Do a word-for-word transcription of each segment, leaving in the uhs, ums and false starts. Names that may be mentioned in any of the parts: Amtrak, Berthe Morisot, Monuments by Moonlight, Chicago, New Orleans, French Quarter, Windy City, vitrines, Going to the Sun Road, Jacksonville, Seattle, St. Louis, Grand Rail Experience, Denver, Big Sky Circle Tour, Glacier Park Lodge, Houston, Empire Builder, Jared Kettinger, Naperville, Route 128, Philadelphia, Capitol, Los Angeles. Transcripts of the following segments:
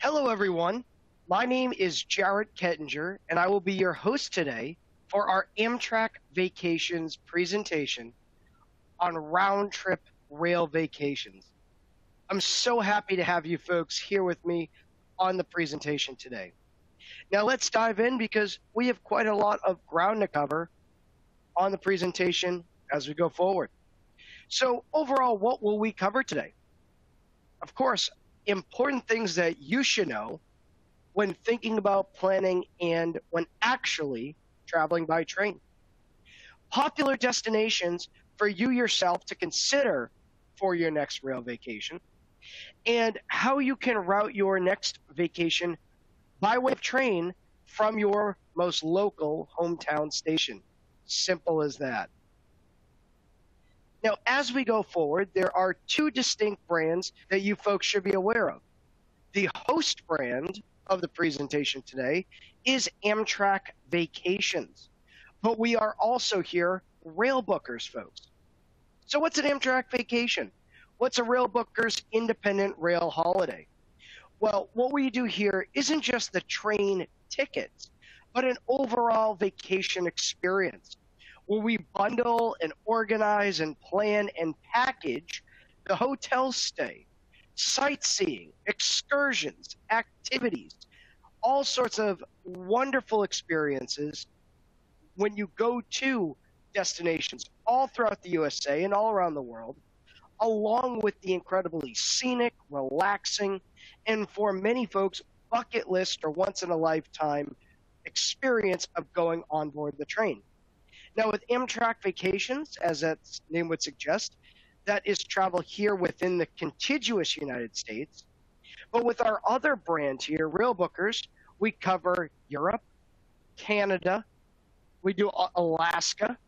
Hello, everyone. My name is Jared Kettinger, and I will be your host today for our Amtrak Vacations presentation on round-trip rail vacations. I'm so happy to have you folks here with me on the presentation today. Now let's dive in because we have quite a lot of ground to cover on the presentation as we go forward. So overall, what will we cover today? Of course, important things that you should know when thinking about planning and when actually traveling by train. Popular destinations for you yourself to consider for your next rail vacation, and how you can route your next vacation by way of train from your most local hometown station. Simple as that. Now, as we go forward, there are two distinct brands that you folks should be aware of. The host brand of the presentation today is Amtrak Vacations, but we are also here Railbookers, folks. So what's an Amtrak vacation? What's a Railbookers independent rail holiday? Well, what we do here isn't just the train tickets, but an overall vacation experience, where we bundle and organize and plan and package the hotel stay, sightseeing, excursions, activities, all sorts of wonderful experiences when you go to destinations all throughout the U S A and all around the world, along with the incredibly scenic, relaxing, and for many folks, bucket list or once-in-a-lifetime experience of going on board the train. Now, with Amtrak Vacations, as that name would suggest, that is travel here within the contiguous United States. But with our other brand here, Railbookers, we cover Europe, Canada, we do Alaska,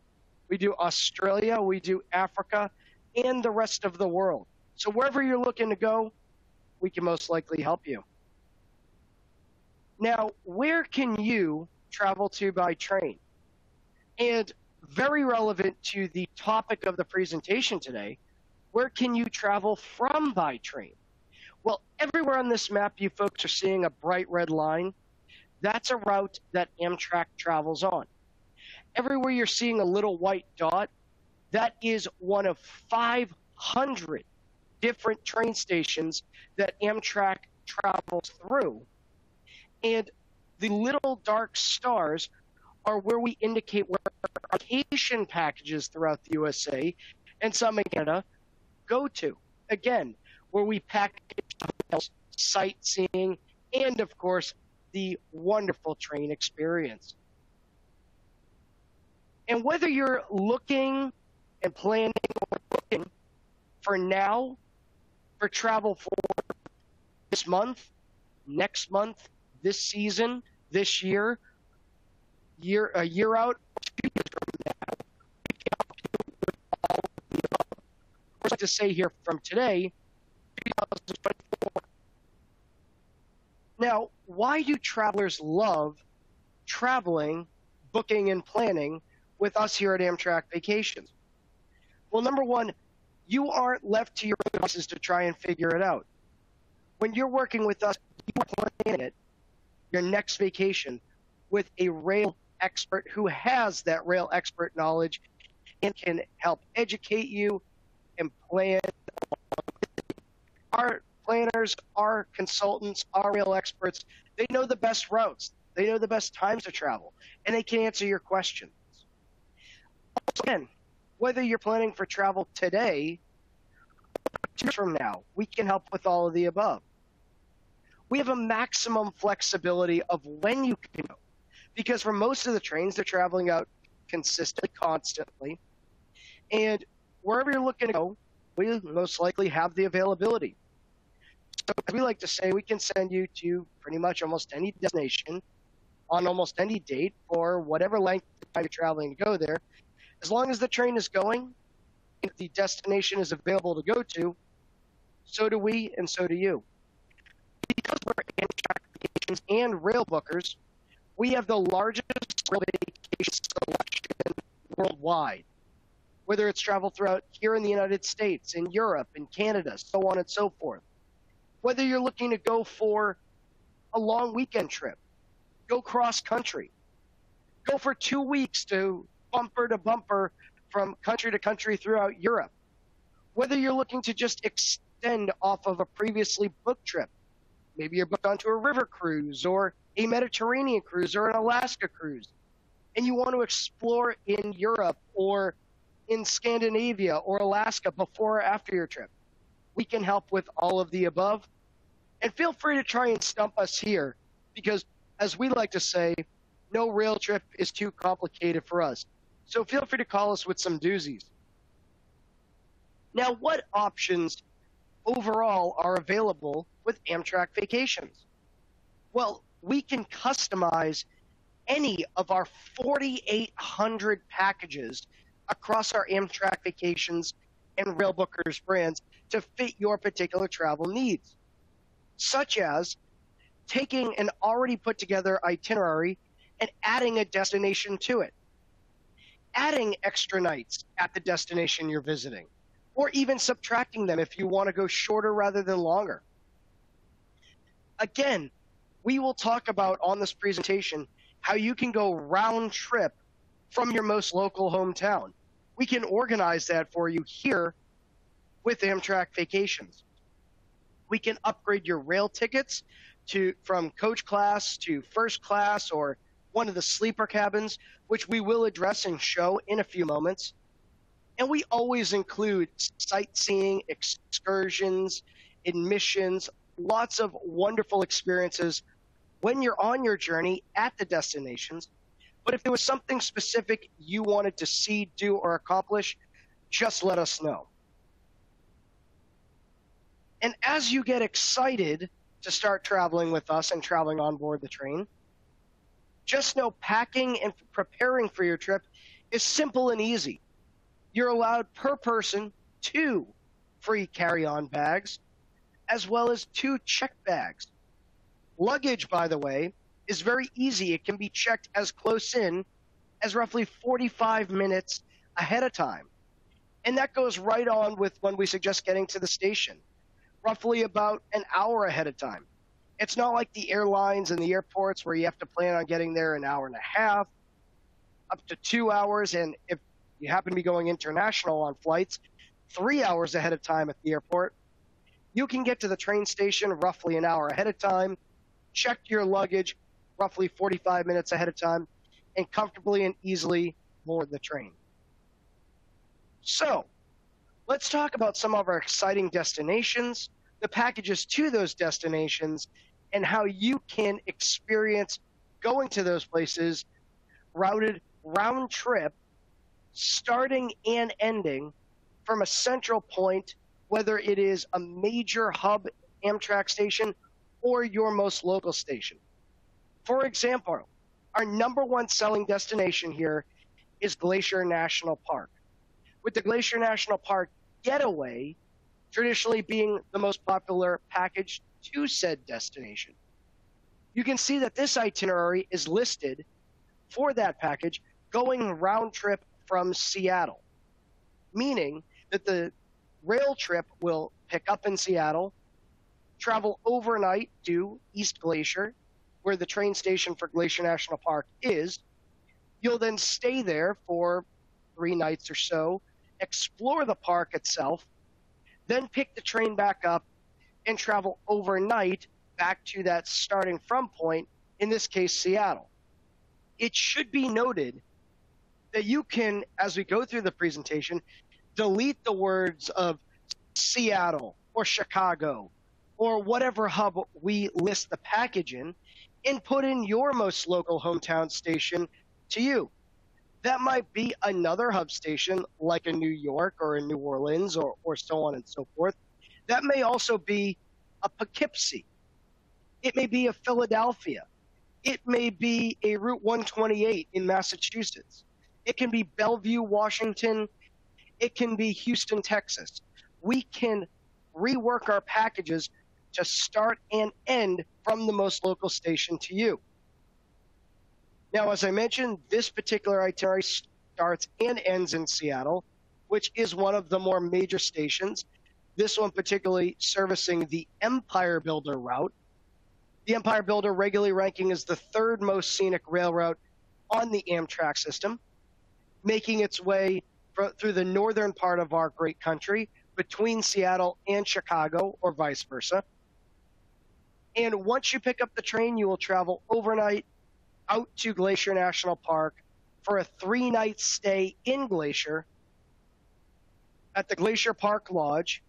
we do Australia, we do Africa, and the rest of the world. So wherever you're looking to go, we can most likely help you. Now, where can you travel to by train? And very relevant to the topic of the presentation today, where can you travel from by train? Well, everywhere on this map you folks are seeing a bright red line. That's a route that Amtrak travels on. Everywhere you're seeing a little white dot, that is one of five hundred different train stations that Amtrak travels through. And the little dark stars are where we indicate where our vacation packages throughout the U S A and some in Canada go to. Again, where we package sightseeing and, of course, the wonderful train experience. And whether you're looking and planning or booking for now, for travel for this month, next month, this season, this year, year a year out, two years from now, we can help you with all of the above. I would like to say here from today, twenty twenty-four. Now, why do travelers love traveling, booking, and planning with us here at Amtrak Vacations? Well, number one, you aren't left to your own devices to try and figure it out. When you're working with us, you are planning it, your next vacation, with a rail expert who has that rail expert knowledge and can help educate you and plan. Our planners, our consultants, our rail experts, they know the best routes, they know the best times to travel, and they can answer your questions. Again, whether you're planning for travel today or two years from now, we can help with all of the above. We have a maximum flexibility of when you can go, because for most of the trains, they're traveling out consistently, constantly, and wherever you're looking to go, we most likely have the availability. So as we like to say, we can send you to pretty much almost any destination on almost any date for whatever length of time you're traveling to go there. As long as the train is going, if the destination is available to go to, so do we and so do you. Because we're Amtrak Vacations and Railbookers, we have the largest rail vacation selection worldwide, whether it's travel throughout here in the United States, in Europe, in Canada, so on and so forth. Whether you're looking to go for a long weekend trip. Go cross country. Go for two weeks to bumper to bumper from country to country throughout Europe. Whether you're looking to just extend off of a previously booked trip, maybe you're booked onto a river cruise or a Mediterranean cruise or an Alaska cruise, and you want to explore in Europe or in Scandinavia or Alaska before or after your trip, we can help with all of the above. And feel free to try and stump us here, because as we like to say, no rail trip is too complicated for us. So feel free to call us with some doozies. Now, what options overall are available with Amtrak Vacations? Well, we can customize any of our forty-eight hundred packages across our Amtrak Vacations and Railbookers brands to fit your particular travel needs, such as taking an already put together itinerary and adding a destination to it, adding extra nights at the destination you're visiting, or even subtracting them if you want to go shorter rather than longer. Again, we will talk about on this presentation how you can go round trip from your most local hometown. We can organize that for you here with Amtrak Vacations. We can upgrade your rail tickets to from coach class to first class or one of the sleeper cabins, which we will address and show in a few moments. And we always include sightseeing, excursions, admissions, lots of wonderful experiences when you're on your journey at the destinations. But if there was something specific you wanted to see, do, or accomplish, just let us know. And as you get excited to start traveling with us and traveling on board the train, just know packing and preparing for your trip is simple and easy. You're allowed per person two free carry-on bags, as well as two check bags. Luggage, by the way, is very easy. It can be checked as close in as roughly forty-five minutes ahead of time. And that goes right on with when we suggest getting to the station, roughly about an hour ahead of time. It's not like the airlines and the airports where you have to plan on getting there an hour and a half, up to two hours. And if you happen to be going international on flights, three hours ahead of time at the airport. You can get to the train station roughly an hour ahead of time, check your luggage roughly forty-five minutes ahead of time, and comfortably and easily board the train. So let's talk about some of our exciting destinations, the packages to those destinations, and how you can experience going to those places routed round trip, starting and ending from a central point, whether it is a major hub Amtrak station or your most local station. For example, our number one selling destination here is Glacier National Park, with the Glacier National Park Getaway traditionally being the most popular package to said destination. You can see that this itinerary is listed for that package going round trip from Seattle, meaning that the rail trip will pick up in Seattle, travel overnight to East Glacier, where the train station for Glacier National Park is. You'll then stay there for three nights or so, explore the park itself, then pick the train back up and travel overnight back to that starting from point, in this case, Seattle. It should be noted that you can, as we go through the presentation, delete the words of Seattle or Chicago or whatever hub we list the package in and put in your most local hometown station to you. That might be another hub station like in New York or in New Orleans or, or so on and so forth. That may also be a Poughkeepsie. It may be a Philadelphia. It may be a Route one twenty-eight in Massachusetts. It can be Bellevue, Washington. It can be Houston, Texas. We can rework our packages to start and end from the most local station to you. Now, as I mentioned, this particular itinerary starts and ends in Seattle, which is one of the more major stations. This one particularly servicing the Empire Builder route, The Empire Builder regularly ranking as the third most scenic railroad on the Amtrak system, making its way through the northern part of our great country between Seattle and Chicago, or vice versa. And once you pick up the train, you will travel overnight out to Glacier National Park for a three-night stay in Glacier at the Glacier Park Lodge.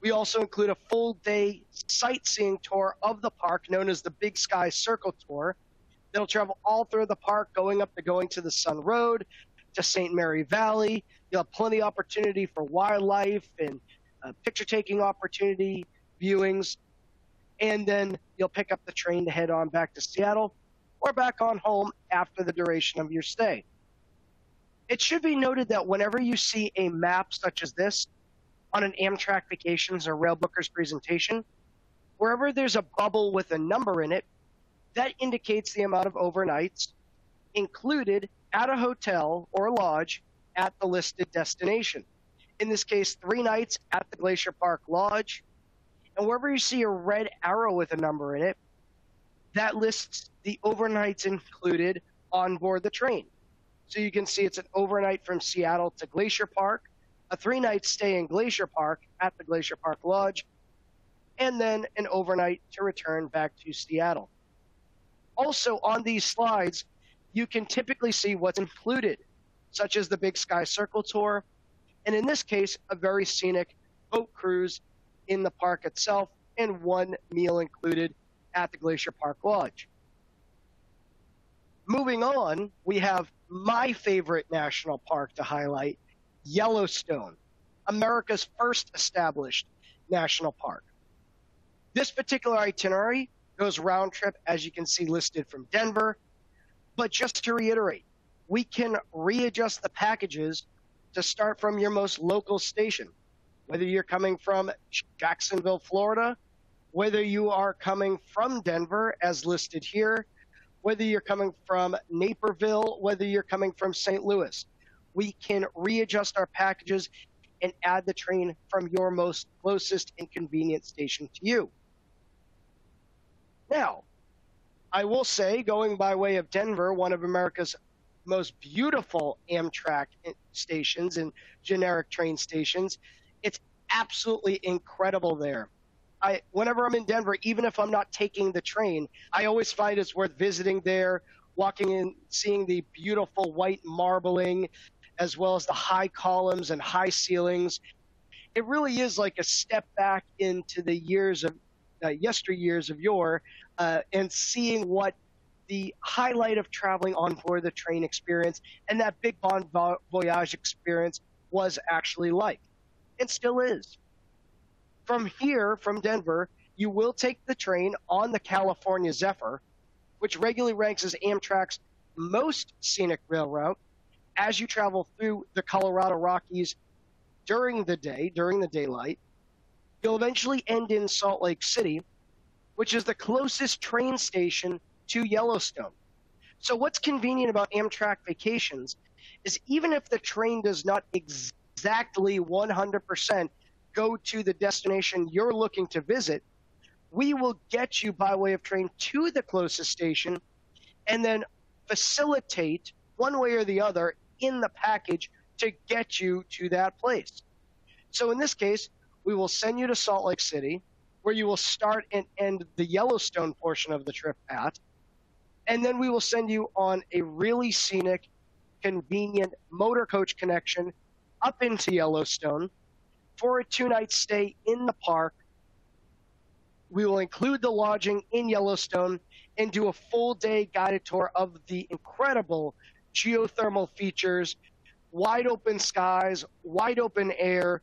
We also include a full-day sightseeing tour of the park known as the Big Sky Circle Tour. They'll travel all through the park, going up to Going to the Sun Road, to Saint Mary Valley. You'll have plenty of opportunity for wildlife and uh, picture-taking opportunity, viewings. And then you'll pick up the train to head on back to Seattle or back on home after the duration of your stay. It should be noted that whenever you see a map such as this on an Amtrak Vacations or Railbookers presentation, wherever there's a bubble with a number in it, that indicates the amount of overnights included at a hotel or lodge at the listed destination. In this case, three nights at the Glacier Park Lodge. And wherever you see a red arrow with a number in it, that lists the overnights included on board the train. So you can see it's an overnight from Seattle to Glacier Park, a three-night stay in Glacier Park at the Glacier Park Lodge, and then an overnight to return back to Seattle. Also on these slides, you can typically see what's included, such as the Big Sky Circle Tour, and in this case, a very scenic boat cruise in the park itself, and one meal included at the Glacier Park Lodge. Moving on, we have my favorite national park to highlight, Yellowstone, America's first established national park. This particular itinerary goes round trip, as you can see listed from Denver, but just to reiterate, we can readjust the packages to start from your most local station. Whether you're coming from Jacksonville, Florida, whether you are coming from Denver, as listed here, whether you're coming from Naperville, whether you're coming from Saint Louis, we can readjust our packages and add the train from your most closest and convenient station to you. Now, I will say, going by way of Denver, one of America's most beautiful Amtrak stations and generic train stations, it's absolutely incredible there. I, whenever I'm in Denver, even if I'm not taking the train, I always find it's worth visiting there, walking in, seeing the beautiful white marbling, as well as the high columns and high ceilings. It really is like a step back into the years of uh, yesteryears of yore, uh, and seeing what the highlight of traveling on board the train experience and that big bon voyage experience was actually like. It still is. From here, from Denver, you will take the train on the California Zephyr, which regularly ranks as Amtrak's most scenic railroad, as you travel through the Colorado Rockies during the day, during the daylight. You'll eventually end in Salt Lake City, which is the closest train station to Yellowstone. So what's convenient about Amtrak Vacations is even if the train does not exist exactly one hundred percent go to the destination you're looking to visit, we will get you by way of train to the closest station and then facilitate one way or the other in the package to get you to that place. So in this case, we will send you to Salt Lake City, where you will start and end the Yellowstone portion of the trip at, and then we will send you on a really scenic, convenient motor coach connection up into Yellowstone for a two-night stay in the park. We will include the lodging in Yellowstone and do a full-day guided tour of the incredible geothermal features, wide open skies, wide open air,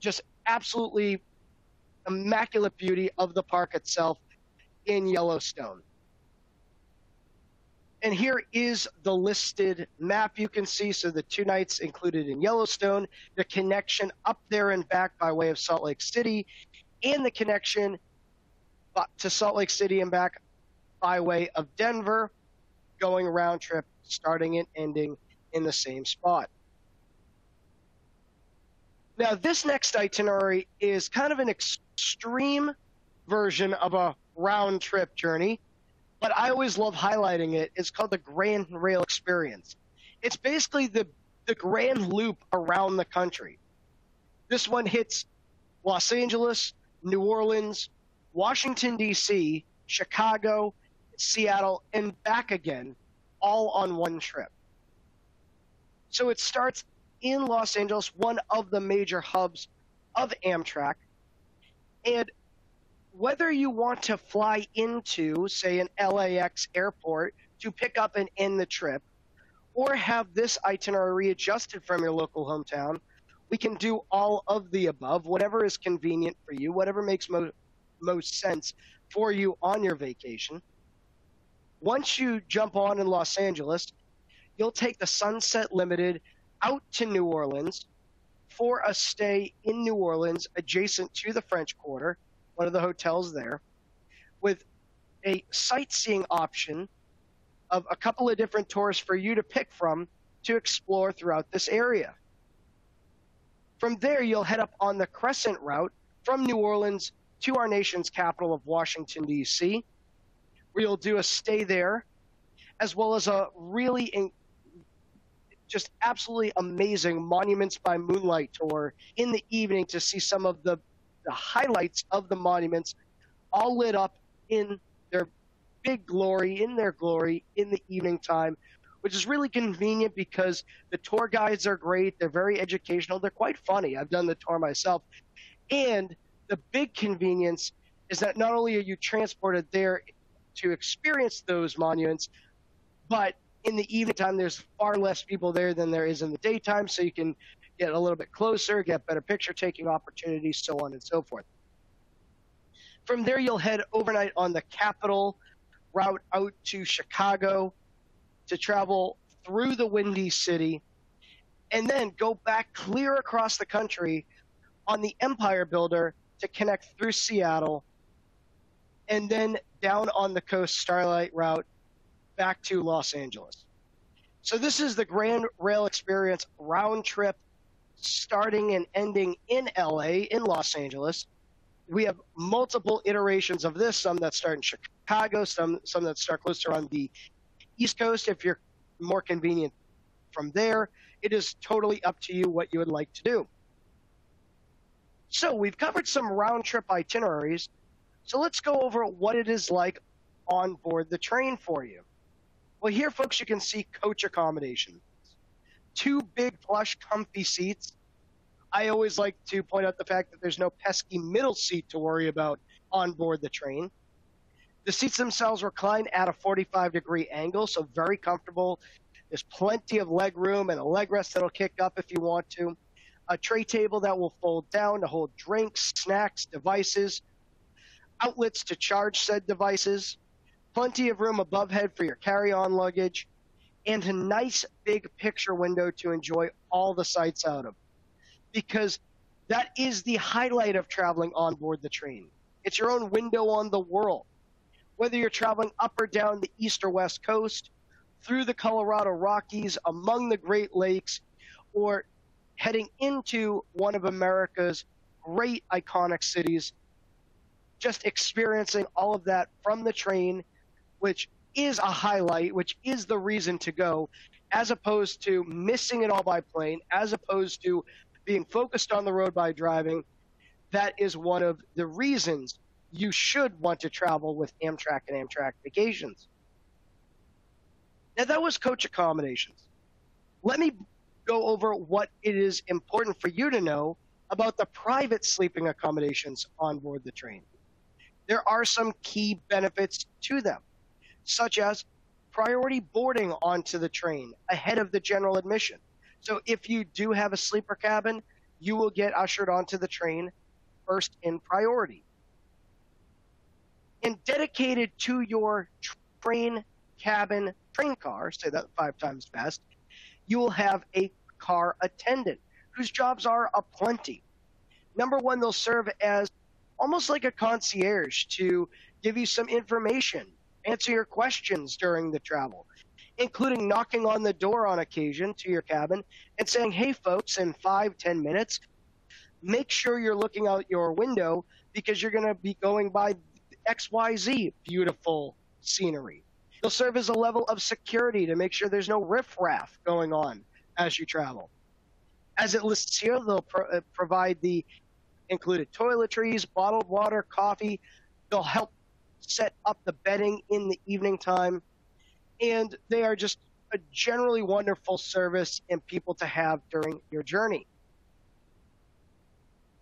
just absolutely immaculate beauty of the park itself in Yellowstone. And here is the listed map you can see. So the two nights included in Yellowstone, the connection up there and back by way of Salt Lake City, and the connection to Salt Lake City and back by way of Denver, going round trip, starting and ending in the same spot. Now, this next itinerary is kind of an extreme version of a round trip journey, but I always love highlighting it. It's called the Grand Rail Experience. It's basically the, the grand loop around the country. This one hits Los Angeles, New Orleans, Washington, D C, Chicago, Seattle, and back again, all on one trip. So it starts in Los Angeles, one of the major hubs of Amtrak. And whether you want to fly into, say, an L A X airport to pick up and end the trip, or have this itinerary adjusted from your local hometown, we can do all of the above, whatever is convenient for you, whatever makes mo most sense for you on your vacation. Once you jump on in Los Angeles, you'll take the Sunset Limited out to New Orleans for a stay in New Orleans adjacent to the French Quarter, one of the hotels there, with a sightseeing option of a couple of different tours for you to pick from to explore throughout this area. From there, you'll head up on the Crescent Route from New Orleans to our nation's capital of Washington, D C, where you'll do a stay there, as well as a really in, just absolutely amazing Monuments by Moonlight tour in the evening to see some of the the highlights of the monuments all lit up in their big glory, in their glory in the evening time, which is really convenient because the tour guides are great. They're very educational. They're quite funny. I've done the tour myself. And the big convenience is that not only are you transported there to experience those monuments, but in the evening time, there's far less people there than there is in the daytime. So you can get a little bit closer, get better picture-taking opportunities, so on and so forth. From there, you'll head overnight on the Capitol Route out to Chicago to travel through the Windy City, and then go back clear across the country on the Empire Builder to connect through Seattle, and then down on the coast Starlight Route back to Los Angeles. So this is the Grand Rail Experience round trip, starting and ending in L A, in Los Angeles. We have multiple iterations of this, some that start in Chicago, some some that start closer on the East Coast, if you're more convenient from there. It is totally up to you what you would like to do. So we've covered some round-trip itineraries, so let's go over what it is like on board the train for you. Well, here, folks, you can see coach accommodation. Two big plush comfy seats. I always like to point out the fact that there's no pesky middle seat to worry about on board the train. The seats themselves recline at a forty-five degree angle, so very comfortable. There's plenty of leg room and a leg rest that'll kick up if you want to. A tray table that will fold down to hold drinks, snacks, devices, outlets to charge said devices, plenty of room above head for your carry-on luggage, and a nice big picture window to enjoy all the sights out of, because that is the highlight of traveling on board the train. It's your own window on the world. Whether you're traveling up or down the east or west coast, through the Colorado Rockies, among the Great Lakes, or heading into one of America's great iconic cities, just experiencing all of that from the train, which is a highlight, which is the reason to go, as opposed to missing it all by plane, as opposed to being focused on the road by driving. That is one of the reasons you should want to travel with Amtrak and Amtrak Vacations. Now, that was coach accommodations. Let me go over what it is important for you to know about the private sleeping accommodations on board the train. There are some key benefits to them, such as priority boarding onto the train ahead of the general admission. So if you do have a sleeper cabin, you will get ushered onto the train first in priority. And dedicated to your train cabin, train car, say that five times fast, you will have a car attendant whose jobs are aplenty. Number one, they'll serve as almost like a concierge to give you some information, answer your questions during the travel, including knocking on the door on occasion to your cabin and saying, hey, folks, in five, ten minutes, make sure you're looking out your window because you're going to be going by X Y Z beautiful scenery. It'll serve as a level of security to make sure there's no riffraff going on as you travel. As it lists here, they'll pro provide the included toiletries, bottled water, coffee. They'll help set up the bedding in the evening time. And they are just a generally wonderful service and people to have during your journey.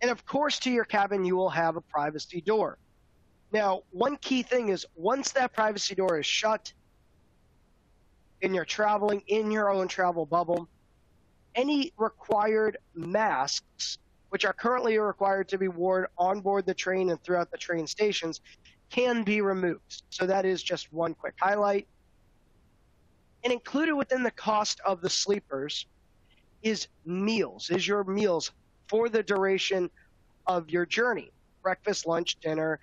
And of course, to your cabin, you will have a privacy door. Now, one key thing is once that privacy door is shut and you're traveling in your own travel bubble, any required masks, which are currently required to be worn on board the train and throughout the train stations, can be removed. So that is just one quick highlight. And included within the cost of the sleepers is meals, is your meals for the duration of your journey. Breakfast, lunch, dinner,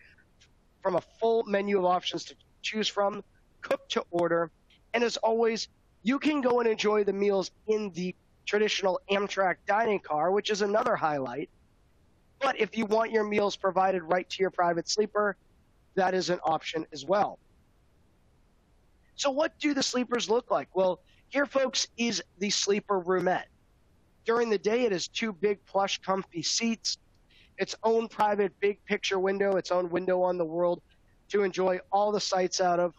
from a full menu of options to choose from, cooked to order. And as always, you can go and enjoy the meals in the traditional Amtrak dining car, which is another highlight. But if you want your meals provided right to your private sleeper, that is an option as well. So what do the sleepers look like? Well, here, folks, is the sleeper roomette. During the day, it is two big plush comfy seats, its own private big picture window, its own window on the world to enjoy all the sights out of.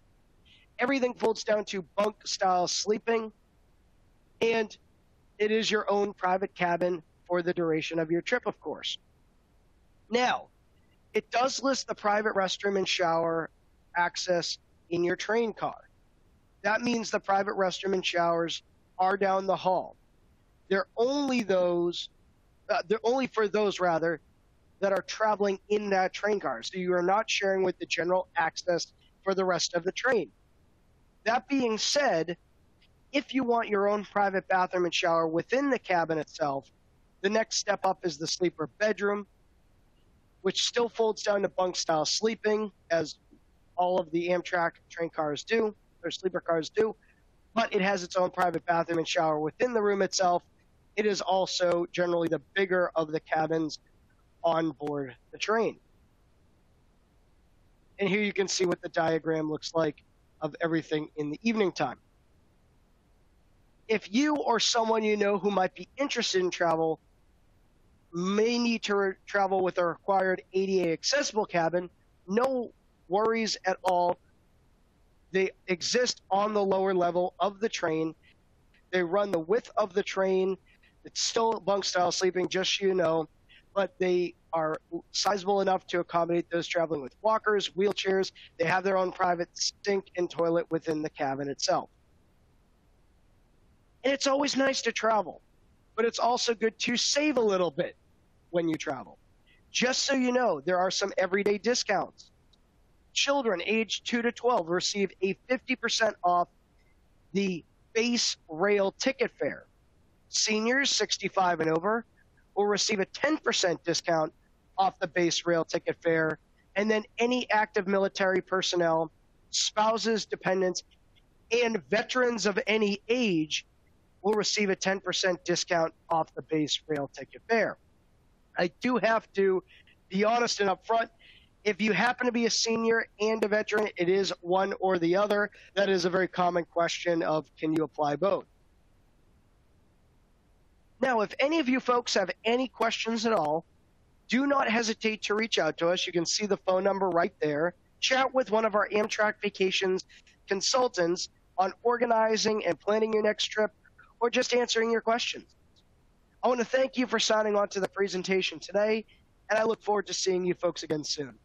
Everything folds down to bunk style sleeping, and it is your own private cabin for the duration of your trip, of course. Now, it does list the private restroom and shower access in your train car. That means the private restroom and showers are down the hall. They're only those, uh, they're only for those rather, that are traveling in that train car. So you are not sharing with the general access for the rest of the train. That being said, if you want your own private bathroom and shower within the cabin itself, the next step up is the sleeper bedroom, which still folds down to bunk style sleeping, as all of the Amtrak train cars do. Or sleeper cars do, but it has its own private bathroom and shower within the room itself. It is also generally the bigger of the cabins on board the train. And here you can see what the diagram looks like of everything in the evening time. If you or someone you know who might be interested in travel may need to travel with a required A D A accessible cabin, no worries at all. They exist on the lower level of the train. They run the width of the train. It's still bunk style sleeping, just so you know, but they are sizable enough to accommodate those traveling with walkers, wheelchairs. They have their own private sink and toilet within the cabin itself. And it's always nice to travel, but it's also good to save a little bit when you travel. Just so you know, there are some everyday discounts. Children aged two to twelve receive a fifty percent off the base rail ticket fare. Seniors sixty-five and over will receive a ten percent discount off the base rail ticket fare. And then any active military personnel, spouses, dependents, and veterans of any age will receive a ten percent discount off the base rail ticket fare. I do have to be honest and upfront. If you happen to be a senior and a veteran, it is one or the other. That is a very common question of, can you apply both? Now, if any of you folks have any questions at all, do not hesitate to reach out to us. You can see the phone number right there. Chat with one of our Amtrak Vacations consultants on organizing and planning your next trip or just answering your questions. I want to thank you for signing on to the presentation today, and I look forward to seeing you folks again soon.